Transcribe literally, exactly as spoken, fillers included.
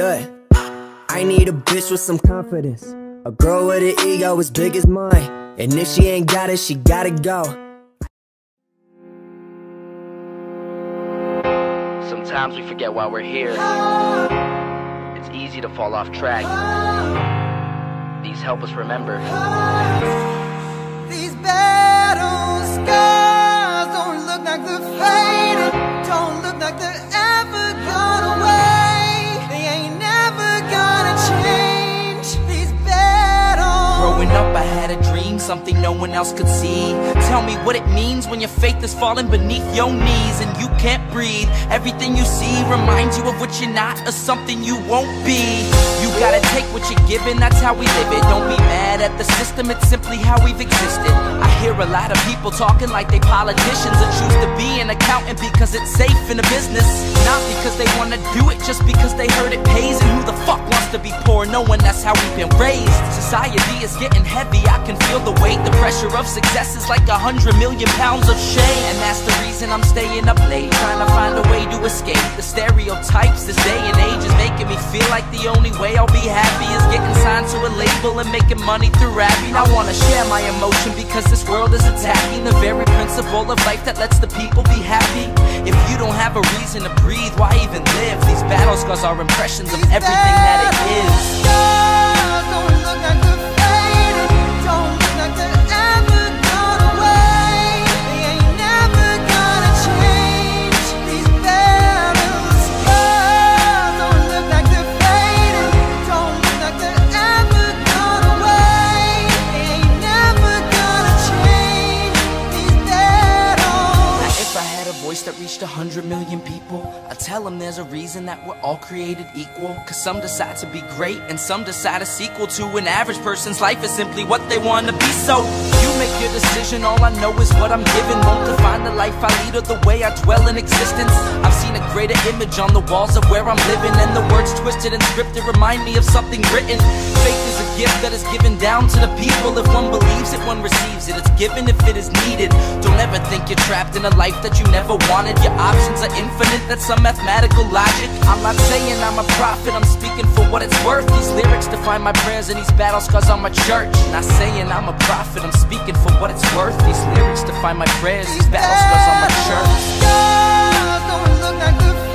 Look, I need a bitch with some confidence, a girl with an ego as big as mine. And if she ain't got it, she gotta go. Sometimes we forget why we're here. It's easy to fall off track. These help us remember. These bad old scars don't look like they're faded. Don't look like they're ever gone away. They ain't never gonna change. These bad old... Growing up I had a dream, something no one else could see. Tell me what it means when your faith is falling beneath your knees and you can't breathe. Everything you see reminds you of what you're not or something you won't be. You gotta take what you're given, that's how we live it. Don't be mad at the system, it's simply how we've existed. I hear a lot of people talking like they politicians and choose to be an accountant because it's safe in the business, not because they wanna do it, just because they heard it pays. And who the fuck wants to be poor knowing that's how we've been raised? Society is getting heavy, I can feel the weight. The pressure of success is like a hundred million pounds of shame. And that's the reason I'm staying up late, trying to find a way to escape the stereotypes. This day and age is making me feel like the only way I'll be happy is getting signed to a label and making money through rapping. I wanna share my emotion because this world is attacking the very principle of life that lets the people be happy. If you don't have a reason to breathe, why even live? These battle scars are impressions of everything that it is. That reached a hundred million people, I tell them there's a reason that we're all created equal. Cause some decide to be great and some decide a sequel to an average person's life is simply what they want to be. So you make your decision, all I know is what I'm given. Won't define the life I lead or the way I dwell in existence. I've seen a greater image on the walls of where I'm living, and the words twisted and scripted remind me of something written. Faith is a gift that is given down to the people. If one believes it, one receives it. It's given if it is needed. Don't ever think you're trapped in a life that you never wanted. Your options are infinite, that's some mathematical logic. I'm not saying I'm a prophet, I'm speaking for what it's worth. These lyrics define my prayers and these battle scars on my church. Not saying I'm a prophet, I'm speaking for what it's worth. These lyrics define my prayers, these battle scars on my church.